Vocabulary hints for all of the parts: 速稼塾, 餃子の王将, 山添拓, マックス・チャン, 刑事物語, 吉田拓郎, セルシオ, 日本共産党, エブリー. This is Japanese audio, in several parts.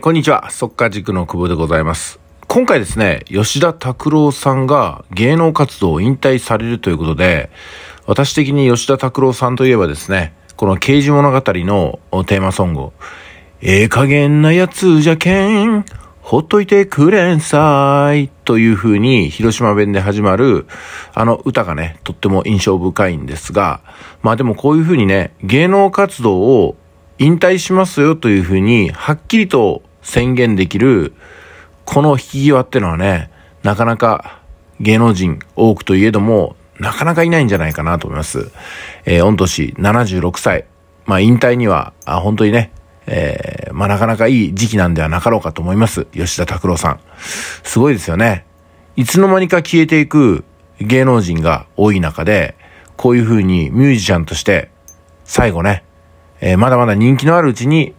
こんにちは。速稼塾の久保でございます。今回ですね、吉田拓郎さんが芸能活動を引退されるということで、私的に吉田拓郎さんといえばですね、この刑事物語のテーマソング、加減なやつじゃけん、ほっといてくれんさい、という風に広島弁で始まる、あの歌がね、とっても印象深いんですが、まあでもこういう風にね、芸能活動を引退しますよというふうにはっきりと宣言できるこの引き際ってのはね、なかなか芸能人多くといえどもなかなかいないんじゃないかなと思います。御年76歳。まあ引退には本当にね、まあなかなかいい時期なんではなかろうかと思います。吉田拓郎さん。すごいですよね。いつの間にか消えていく芸能人が多い中で、こういうふうにミュージシャンとして最後ね、まだまだ人気のあるうちに、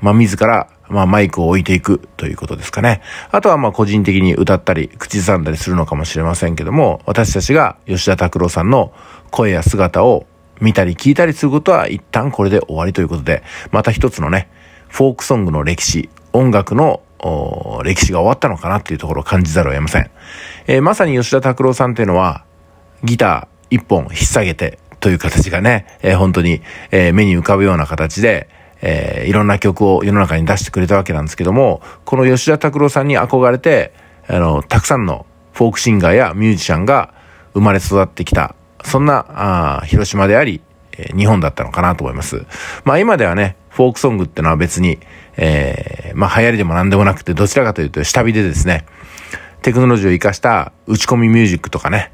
まあ、自ら、まあ、マイクを置いていくということですかね。あとは、まあ、個人的に歌ったり、口ずさんだりするのかもしれませんけども、私たちが吉田拓郎さんの声や姿を見たり聞いたりすることは一旦これで終わりということで、また一つのね、フォークソングの歴史、音楽の歴史が終わったのかなっていうところを感じざるを得ません。まさに吉田拓郎さんっていうのは、ギター一本引っ提げて、という形がね、本当に、目に浮かぶような形で、いろんな曲を世の中に出してくれたわけなんですけども、この吉田拓郎さんに憧れて、たくさんのフォークシンガーやミュージシャンが生まれ育ってきた、そんな、広島であり、日本だったのかなと思います。まあ今ではね、フォークソングってのは別に、まあ流行りでも何でもなくて、どちらかというと下火でですね、テクノロジーを活かした打ち込みミュージックとかね、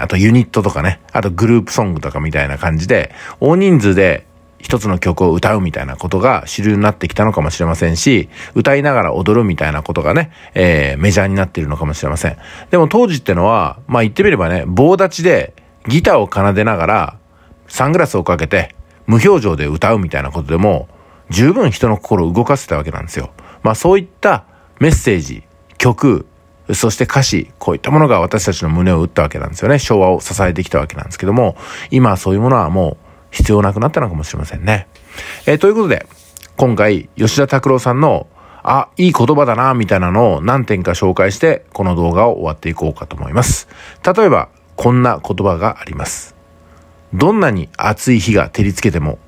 あとユニットとかね、あとグループソングとかみたいな感じで、大人数で一つの曲を歌うみたいなことが主流になってきたのかもしれませんし、歌いながら踊るみたいなことがね、メジャーになっているのかもしれません。でも当時ってのは、まあ言ってみればね、棒立ちでギターを奏でながら、サングラスをかけて無表情で歌うみたいなことでも、十分人の心を動かせたわけなんですよ。まあそういったメッセージ、曲、そして歌詞、こういったものが私たちの胸を打ったわけなんですよね。昭和を支えてきたわけなんですけども、今はそういうものはもう必要なくなったのかもしれませんね。ということで、今回、吉田拓郎さんの、いい言葉だな、みたいなのを何点か紹介して、この動画を終わっていこうかと思います。例えば、こんな言葉があります。どんなに暑い日が照りつけても、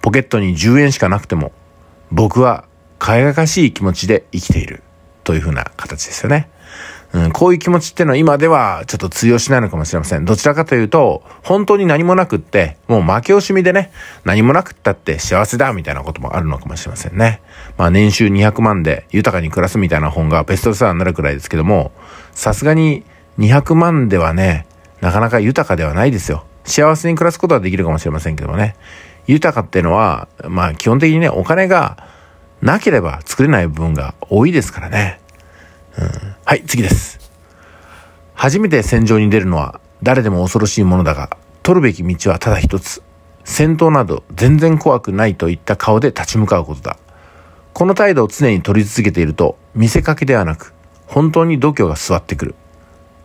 ポケットに10円しかなくても、僕は輝かしい気持ちで生きている。というふうな形ですよね。こういう気持ちってのは今ではちょっと通用しないのかもしれません。どちらかというと、本当に何もなくって、もう負け惜しみでね、何もなくったって幸せだみたいなこともあるのかもしれませんね。まあ年収200万で豊かに暮らすみたいな本がベストセラーになるくらいですけども、さすがに200万ではね、なかなか豊かではないですよ。幸せに暮らすことはできるかもしれませんけどもね。豊かってのは、まあ基本的にね、お金がなければ作れない部分が多いですからね。はい、次です。初めて戦場に出るのは誰でも恐ろしいものだが、取るべき道はただ一つ。戦闘など全然怖くないといった顔で立ち向かうことだ。この態度を常に取り続けていると、見せかけではなく、本当に度胸が座ってくる。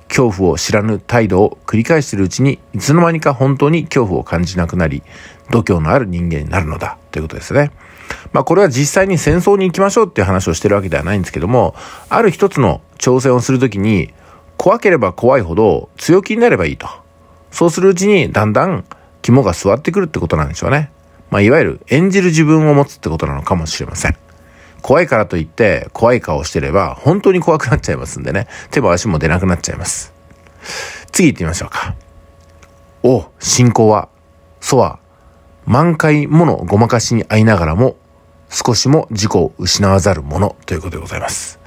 恐怖を知らぬ態度を繰り返しているうちに、いつの間にか本当に恐怖を感じなくなり、度胸のある人間になるのだ。ということですね。まあこれは実際に戦争に行きましょうっていう話をしてるわけではないんですけども、ある一つの挑戦をするときに、怖ければ怖いほど強気になればいいと。そうするうちにだんだん肝が据わってくるってことなんでしょうね。まあいわゆる演じる自分を持つってことなのかもしれません。怖いからといって怖い顔をしてれば本当に怖くなっちゃいますんでね。手も足も出なくなっちゃいます。次行ってみましょうか。信仰は、そは、満開ものごまかしに遭いながらも、少しも自己を失わざるものということでございます。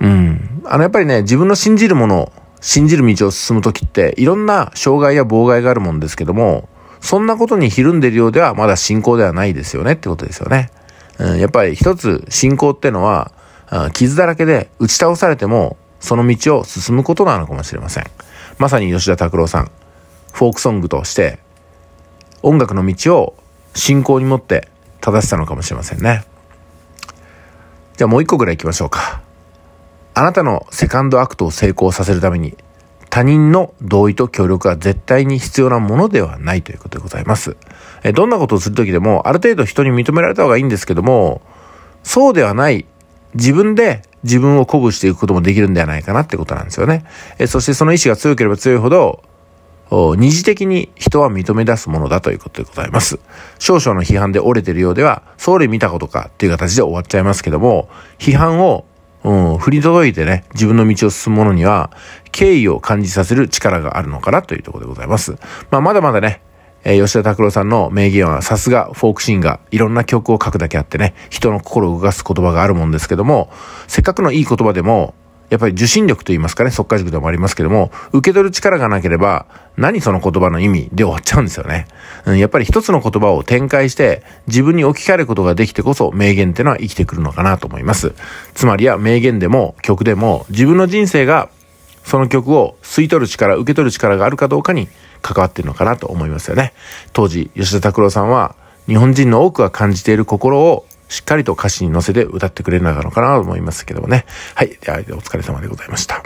やっぱりね、自分の信じるもの、信じる道を進むときって、いろんな障害や妨害があるもんですけども、そんなことにひるんでいるようではまだ信仰ではないですよねってことですよね。やっぱり一つ信仰ってのは、傷だらけで打ち倒されても、その道を進むことなのかもしれません。まさに吉田拓郎さん、フォークソングとして、音楽の道を信仰に持って正したのかもしれませんね。じゃあもう一個ぐらい行きましょうか。あなたのセカンドアクトを成功させるために他人の同意と協力は絶対に必要なものではないということでございます。どんなことをするときでもある程度人に認められた方がいいんですけども、そうではない自分で自分を鼓舞していくこともできるんではないかなってことなんですよね。そしてその意志が強ければ強いほど、二次的に人は認め出すものだということでございます。少々の批判で折れているようでは、総理見たことかっていう形で終わっちゃいますけども、批判を、振り届いてね、自分の道を進む者には、敬意を感じさせる力があるのかなというところでございます。まあ、まだまだね、吉田拓郎さんの名言はさすがフォークシンガー、いろんな曲を書くだけあってね、人の心を動かす言葉があるもんですけども、せっかくのいい言葉でも、やっぱり受信力と言いますかね、即価塾でもありますけども、受け取る力がなければ、何その言葉の意味で終わっちゃうんですよね。やっぱり一つの言葉を展開して、自分に置き換えることができてこそ、名言ってのは生きてくるのかなと思います。つまりは名言でも曲でも、自分の人生が、その曲を吸い取る力、受け取る力があるかどうかに関わっているのかなと思いますよね。当時、吉田拓郎さんは、日本人の多くが感じている心を、しっかりと歌詞に乗せて歌ってくれるのかなと思いますけどもね。はい。では、お疲れ様でございました。